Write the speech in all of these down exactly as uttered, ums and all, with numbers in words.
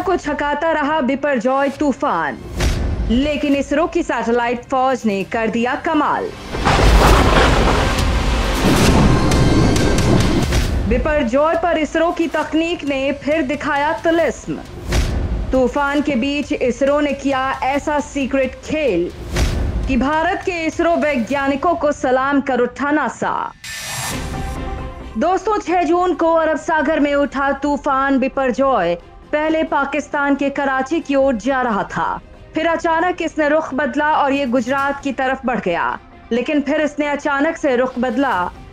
दुनिया को छकाता रहा बिपरजॉय तूफान, लेकिन इसरो की सैटेलाइट फौज ने कर दिया कमाल। बिपरजॉय पर इसरो की तकनीक ने फिर दिखाया तिलिस्म। तूफान के बीच इसरो ने किया ऐसा सीक्रेट खेल कि भारत के इसरो वैज्ञानिकों को सलाम कर उठा नासा। दोस्तों, छह जून को अरब सागर में उठा तूफान बिपरजॉय पहले पाकिस्तान के कराची की ओर जा रहा था, फिर अचानक इसने रुख बदला और ये गुजरात की तरफ बढ़ गया। लेकिन फिर इसने अचानक से रुख बदला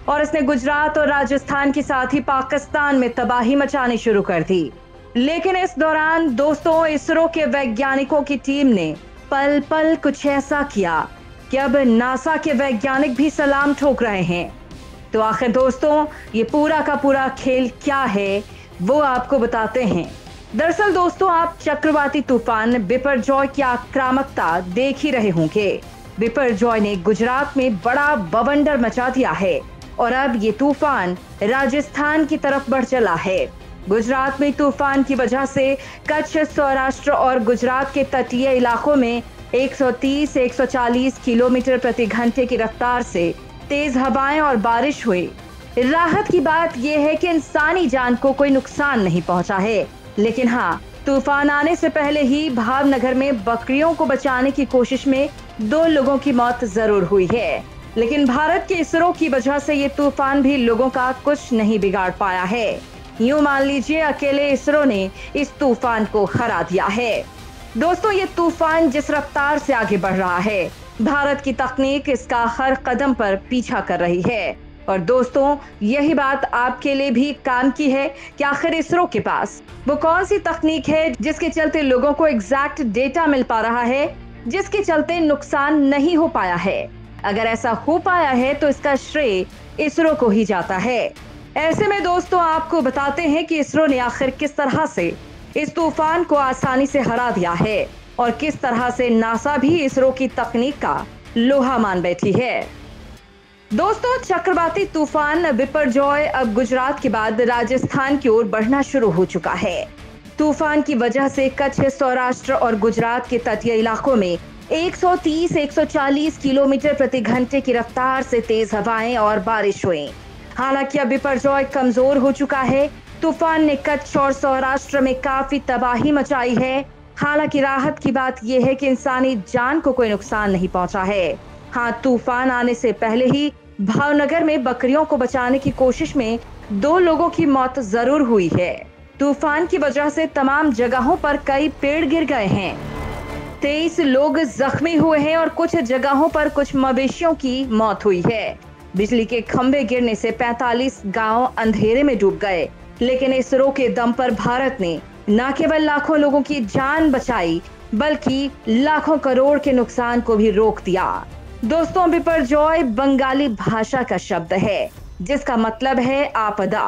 और इसने गुजरात और राजस्थान के साथ ही पाकिस्तान में तबाही मचानी शुरू कर दी। लेकिन इस दौरान दोस्तों इसरो के वैज्ञानिकों की टीम ने पल पल कुछ ऐसा किया कि अब नासा के वैज्ञानिक भी सलाम ठोक रहे हैं। तो आखिर दोस्तों ये पूरा का पूरा खेल क्या है वो आपको बताते हैं। दरअसल दोस्तों आप चक्रवाती तूफान बिपरजॉय की आक्रामकता देख ही रहे होंगे। बिपरजॉय ने गुजरात में बड़ा बवंडर मचा दिया है और अब ये तूफान राजस्थान की तरफ बढ़ चला है। गुजरात में तूफान की वजह से कच्छ, सौराष्ट्र और गुजरात के तटीय इलाकों में एक सौ तीस एक सौ चालीस किलोमीटर प्रति घंटे की रफ्तार से तेज हवाएं और बारिश हुई। राहत की बात यह है कि इंसानी जान को कोई नुकसान नहीं पहुंचा है, लेकिन हाँ तूफान आने से पहले ही भावनगर में बकरियों को बचाने की कोशिश में दो लोगों की मौत जरूर हुई है। लेकिन भारत के इसरो की वजह से ये तूफान भी लोगों का कुछ नहीं बिगाड़ पाया है। यूं मान लीजिए अकेले इसरो ने इस तूफान को हरा दिया है। दोस्तों ये तूफान जिस रफ्तार से आगे बढ़ रहा है, भारत की तकनीक इसका हर कदम पर पीछा कर रही है। और दोस्तों यही बात आपके लिए भी काम की है कि आखिर इसरो के पास वो कौन सी तकनीक है जिसके चलते लोगों को एग्जैक्ट डेटा मिल पा रहा है, जिसके चलते नुकसान नहीं हो पाया है। अगर ऐसा हो पाया है तो इसका श्रेय इसरो को ही जाता है। ऐसे में दोस्तों आपको बताते हैं कि इसरो ने आखिर किस तरह से इस तूफान को आसानी से हरा दिया है और किस तरह से नासा भी इसरो की तकनीक का लोहा मान बैठी है। दोस्तों चक्रवाती तूफान बिपरजॉय अब गुजरात के बाद राजस्थान की ओर बढ़ना शुरू हो चुका है। तूफान की वजह से कच्छ, सौराष्ट्र और गुजरात के तटीय इलाकों में एक सौ तीस एक सौ चालीस किलोमीटर प्रति घंटे की रफ्तार से तेज हवाएं और बारिश हुई। हालांकि अब बिपरजॉय कमजोर हो चुका है। तूफान ने कच्छ और सौराष्ट्र में काफी तबाही मचाई है। हालांकि राहत की बात यह है कि इंसानी जान को कोई नुकसान नहीं पहुंचा है। हाँ तूफान आने से पहले ही भावनगर में बकरियों को बचाने की कोशिश में दो लोगों की मौत जरूर हुई है। तूफान की वजह से तमाम जगहों पर कई पेड़ गिर गए हैं, तेईस लोग जख्मी हुए हैं और कुछ जगहों पर कुछ मवेशियों की मौत हुई है। बिजली के खंभे गिरने से पैंतालीस गांव अंधेरे में डूब गए। लेकिन इसरो के दम पर भारत ने न केवल लाखों लोगों की जान बचाई बल्कि लाखों करोड़ के नुकसान को भी रोक दिया। दोस्तों बिपरजॉय बंगाली भाषा का शब्द है जिसका मतलब है आपदा।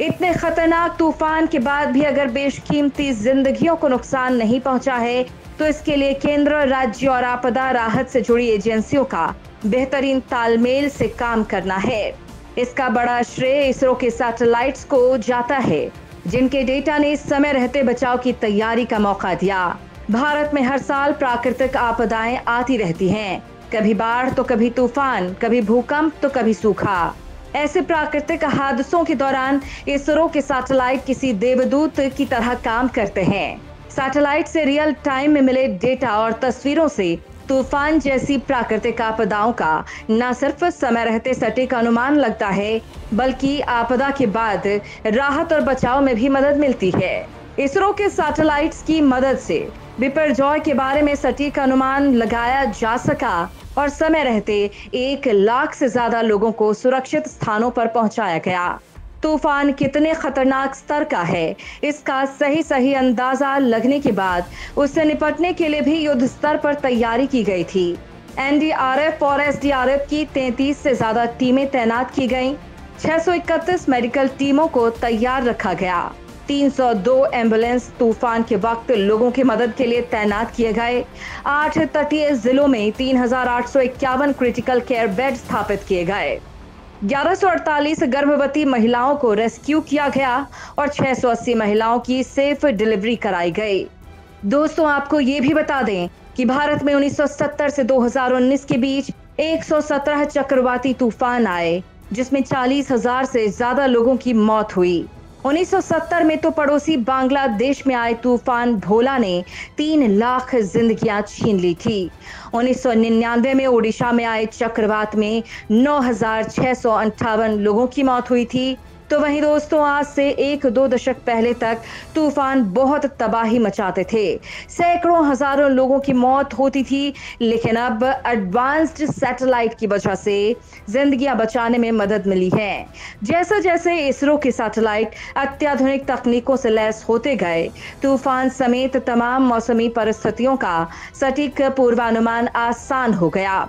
इतने खतरनाक तूफान के बाद भी अगर बेशकीमती जिंदगियों को नुकसान नहीं पहुंचा है तो इसके लिए केंद्र, राज्य और आपदा राहत से जुड़ी एजेंसियों का बेहतरीन तालमेल से काम करना है। इसका बड़ा श्रेय इसरो के सैटेलाइट्स को जाता है जिनके डेटा ने समय रहते बचाव की तैयारी का मौका दिया। भारत में हर साल प्राकृतिक आपदाएं आती रहती हैं, कभी बाढ़ तो कभी तूफान, कभी भूकंप तो कभी सूखा। ऐसे प्राकृतिक हादसों के दौरान इसरो के सैटेलाइट किसी देवदूत की तरह काम करते हैं। सैटेलाइट से रियल टाइम में मिले डेटा और तस्वीरों से तूफान जैसी प्राकृतिक आपदाओं का न सिर्फ समय रहते सटीक अनुमान लगता है बल्कि आपदा के बाद राहत और बचाव में भी मदद मिलती है। इसरो के सैटेलाइट्स की मदद से बिपरजॉय के बारे में सटीक अनुमान लगाया जा सका और समय रहते एक लाख से ज्यादा लोगों को सुरक्षित स्थानों पर पहुंचाया गया। तूफान कितने खतरनाक स्तर का है इसका सही सही अंदाजा लगने के बाद उससे निपटने के लिए भी युद्ध स्तर पर तैयारी की गई थी। एन डी आर एफ और एस डी आर एफ की तैंतीस से ज्यादा टीमें तैनात की गईं, छह सौ इकतीस मेडिकल टीमों को तैयार रखा गया, तीन सौ दो एम्बुलेंस तूफान के वक्त लोगों की मदद के लिए तैनात किए गए, आठ तटीय जिलों में तीन हजार आठ सौ इक्यावन क्रिटिकल केयर बेड स्थापित किए गए। ग्यारह सौ अड़तालीस गर्भवती महिलाओं को रेस्क्यू किया गया और छह सौ अस्सी महिलाओं की सेफ डिलीवरी कराई गई। दोस्तों, आपको ये भी बता दें कि भारत में उन्नीस सौ सत्तर से दो हज़ार उन्नीस के बीच एक सौ सत्रह चक्रवाती तूफान आए, जिसमें चालीस हज़ार से ज्यादा लोगों की मौत हुई। उन्नीस सौ सत्तर में तो पड़ोसी बांग्लादेश में आए तूफान भोला ने तीन लाख जिंदगियां छीन ली थी। उन्नीस सौ निन्यानवे में ओडिशा में आए चक्रवात में नौ हजार छह सौ अंठावन लोगों की मौत हुई थी। तो वहीं दोस्तों, आज से एक दो दशक पहले तक तूफान बहुत तबाही मचाते थे, सैकड़ों हजारों लोगों की मौत होती थी, लेकिन अब एडवांस्ड सैटेलाइट की वजह से जिंदगियां बचाने में मदद मिली है। जैसे जैसे इसरो के सैटेलाइट अत्याधुनिक तकनीकों से लैस होते गए, तूफान समेत तमाम मौसमी परिस्थितियों का सटीक पूर्वानुमान आसान हो गया।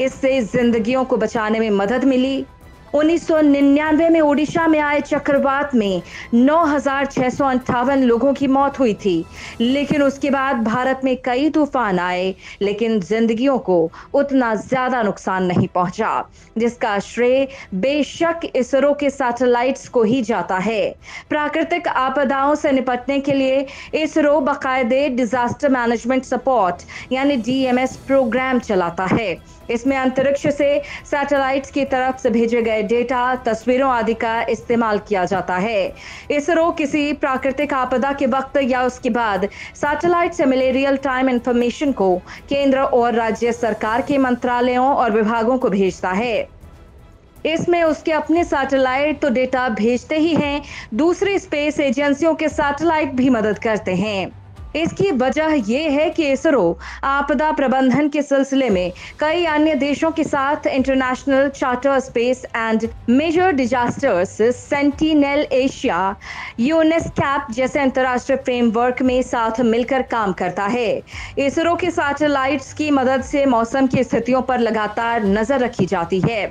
इससे जिंदगियों को बचाने में मदद मिली। उन्नीस सौ निन्यानवे में ओडिशा में आए चक्रवात में नौ हजार छह सौ अंठावन लोगों की मौत हुई थी, लेकिन उसके बाद भारत में कई तूफान आए, लेकिन जिंदगियों को उतना ज्यादा नुकसान नहीं पहुंचा, जिसका श्रेय बेशक इसरो के सैटेलाइट्स को ही जाता है। प्राकृतिक आपदाओं से निपटने के लिए इसरो बाकायदे डिजास्टर मैनेजमेंट सपोर्ट यानी डी एम एस प्रोग्राम चलाता है। इसमें अंतरिक्ष से सैटेलाइट्स की तरफ से भेजे गए डेटा, तस्वीरों आदि का इस्तेमाल किया जाता है। इसरो किसी प्राकृतिक आपदा के वक्त या उसके बाद सैटेलाइट से मिले रियल टाइम इंफॉर्मेशन को केंद्र और राज्य सरकार के मंत्रालयों और विभागों को भेजता है। इसमें उसके अपने सैटेलाइट तो डेटा भेजते ही हैं, दूसरी स्पेस एजेंसियों के सैटेलाइट भी मदद करते हैं। इसकी वजह यह है कि इसरो आपदा प्रबंधन के सिलसिले में कई अन्य देशों के साथ international charter space and major disasters, sentinel Asia, UNESCAP जैसे अंतर्राष्ट्रीय फ्रेमवर्क में साथ मिलकर काम करता है। इसरो के सैटेलाइट्स की मदद से मौसम की स्थितियों पर लगातार नजर रखी जाती है।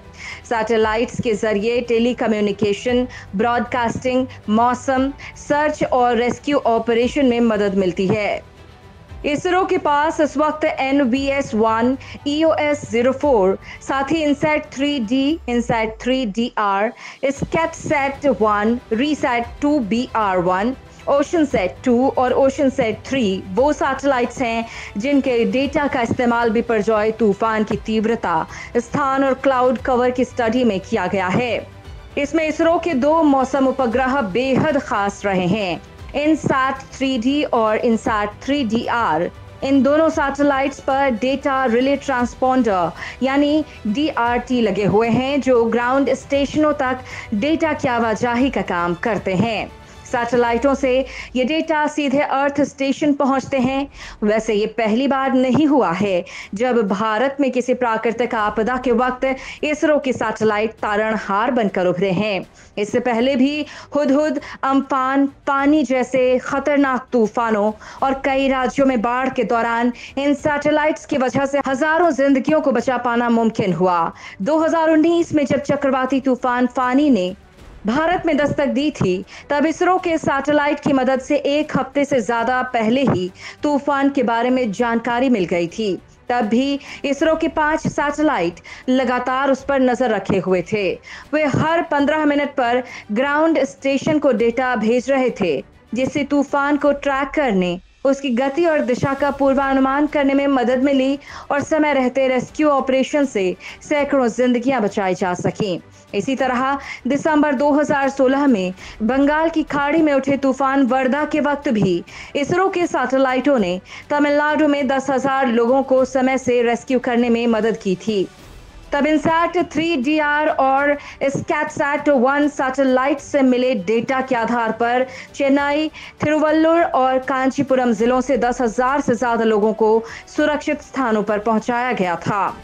सैटेलाइट्स के जरिए टेलीकम्युनिकेशन, ब्रॉडकास्टिंग, मौसम, सर्च और रेस्क्यू ऑपरेशन में मदद मिलती है। इसरो के पास इस वक्त N V S one, E O S zero four, साथ ही INSAT three D, INSAT three D R, SCATSAT one, RISAT two B R one, Oceansat two और ओशनसैट थ्री वो सैटेलाइट्स हैं जिनके डेटा का इस्तेमाल बिपरजॉय तूफान की तीव्रता, स्थान और क्लाउड कवर की स्टडी में किया गया है। इसमें इसरो के दो मौसम उपग्रह बेहद खास रहे हैं, इनसैट थ्री डी और इनसैट थ्री डी आर। इन दोनों सैटेलाइट्स पर डेटा रिले ट्रांसपोंडर यानी डी आर टी लगे हुए हैं, जो ग्राउंड स्टेशनों तक डेटा की आवाजाही का काम करते हैं। सैटेलाइटों से ये डेटा सीधे अर्थ स्टेशन पहुंचते हैं। वैसे ये पहली बार नहीं हुआ है जब भारत में किसी प्राकृतिक आपदा के वक्त इसरो के सैटेलाइट तारणहार बनकर उभरे हैं। इससे पहले भी हुदहुद, अम्फान, पानी जैसे खतरनाक तूफानों और कई राज्यों में बाढ़ के दौरान इन सैटेलाइट्स की वजह से हजारों जिंदगियों को बचा पाना मुमकिन हुआ। दो हजार उन्नीस में जब चक्रवाती तूफान फानी ने भारत में दस्तक दी थी, तब इसरो के सैटेलाइट की मदद से एक हफ्ते से ज्यादा पहले ही तूफान के बारे में जानकारी मिल गई थी। तब भी इसरो के पांच सैटेलाइट लगातार उस पर नजर रखे हुए थे। वे हर पंद्रह मिनट पर ग्राउंड स्टेशन को डेटा भेज रहे थे, जिससे तूफान को ट्रैक करने, उसकी गति और दिशा का पूर्वानुमान करने में मदद मिली और समय रहते रेस्क्यू ऑपरेशन से सैकड़ों जिंदगियां बचाई जा सकी। इसी तरह दिसंबर दो हज़ार सोलह में बंगाल की खाड़ी में उठे तूफान वर्धा के वक्त भी इसरो के सैटेलाइटों ने तमिलनाडु में दस हज़ार लोगों को समय से रेस्क्यू करने में मदद की थी। तब इनसैट थ्री डी आर और स्केटसैट वन सैटेलाइट से मिले डेटा के आधार पर चेन्नई, थिरुवल्लुर और कांचीपुरम जिलों से दस हज़ार से ज्यादा लोगों को सुरक्षित स्थानों पर पहुंचाया गया था।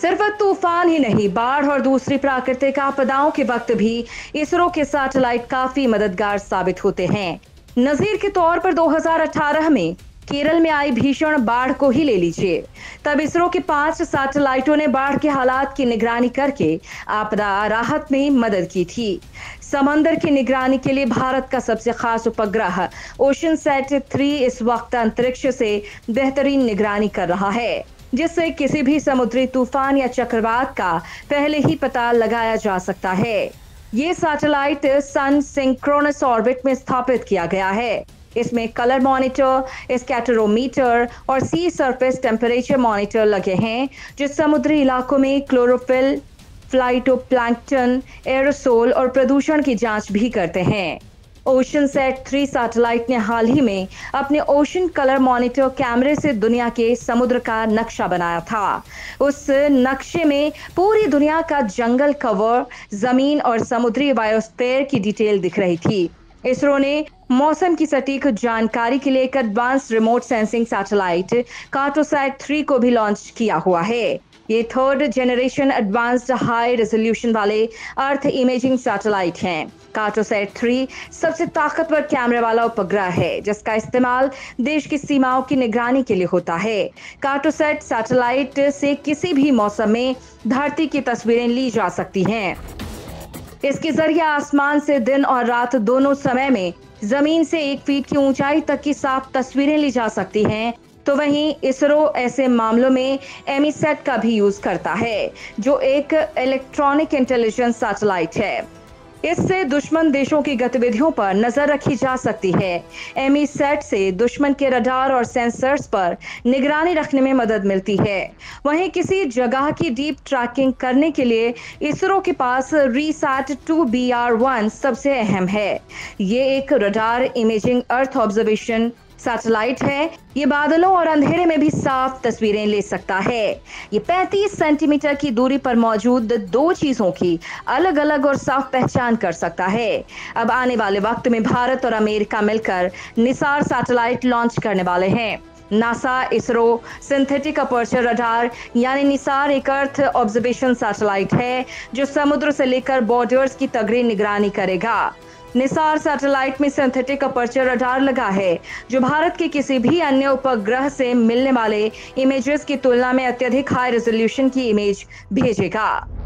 सिर्फ तूफान ही नहीं, बाढ़ और दूसरी प्राकृतिक आपदाओं के वक्त भी इसरो के सैटेलाइट काफी मददगार साबित होते हैं। नजीर के तौर पर दो हज़ार अठारह में केरल में आई भीषण बाढ़ को ही ले लीजिए। तब इसरो के पांच सैटेलाइटों ने बाढ़ के हालात की निगरानी करके आपदा राहत में मदद की थी। समंदर की निगरानी के लिए भारत का सबसे खास उपग्रह ओशनसैट थ्री इस वक्त अंतरिक्ष से बेहतरीन निगरानी कर रहा है। जिससे किसी भी समुद्री तूफान या चक्रवात का पहले ही पता लगाया जा सकता है। ये सैटेलाइट सन सिंक्रोनस ऑर्बिट में स्थापित किया गया है। इसमें कलर मॉनिटर, स्कैटरोमीटर और सी सरफेस टेम्परेचर मॉनिटर लगे हैं, जो समुद्री इलाकों में क्लोरोफिल, फ्लाइटोप्लैंक्टन, एरोसोल और प्रदूषण की जांच भी करते हैं। ओशनसैट थ्री सैटेलाइट ने हाल ही में अपने ओशन कलर मॉनिटर कैमरे से दुनिया के समुद्र का नक्शा बनाया था। उस नक्शे में पूरी दुनिया का जंगल कवर, जमीन और समुद्री बायोस्फीयर की डिटेल दिख रही थी। इसरो ने मौसम की सटीक जानकारी के लिए एक advance remote sensing satellite Cartosat three को भी लॉन्च किया हुआ है। ये third generation advanced high resolution वाले अर्थ इमेजिंग सैटेलाइट हैं। कार्टोसैट थ्री सबसे ताकतवर कैमरे वाला उपग्रह है, जिसका इस्तेमाल देश की सीमाओं की निगरानी के लिए होता है। कार्टोसैट सैटेलाइट से किसी भी मौसम में धरती की तस्वीरें ली जा सकती हैं। इसके जरिए आसमान से दिन और रात दोनों समय में जमीन से एक फीट की ऊंचाई तक की साफ तस्वीरें ली जा सकती हैं। तो वहीं इसरो ऐसे मामलों में एमिसैट का भी यूज करता है, जो एक इलेक्ट्रॉनिक इंटेलिजेंस सैटेलाइट है। इससे दुश्मन देशों की गतिविधियों पर नजर रखी जा सकती है। एमिसैट से दुश्मन के रडार और सेंसर्स पर निगरानी रखने में मदद मिलती है। वहीं किसी जगह की डीप ट्रैकिंग करने के लिए इसरो के पास RISAT two B R one सबसे अहम है। ये एक radar imaging earth observation satellite है। ये बादलों और अंधेरे में भी साफ तस्वीरें ले सकता है। ये पैंतीस सेंटीमीटर की दूरी पर मौजूद दो चीजों की अलग अलग और साफ पहचान कर सकता है। अब आने वाले वक्त में भारत और अमेरिका मिलकर निसार सैटेलाइट लॉन्च करने वाले हैं। NASA, ISRO synthetic aperture radar यानी निसार एक अर्थ ऑब्जर्वेशन सैटेलाइट है, जो समुद्र से लेकर बॉर्डर्स की तगड़ी निगरानी करेगा। निसार सैटेलाइट में सिंथेटिक अपर्चर रडार लगा है, जो भारत के किसी भी अन्य उपग्रह से मिलने वाले इमेजेस की तुलना में अत्यधिक हाई रेजोल्यूशन की इमेज भेजेगा।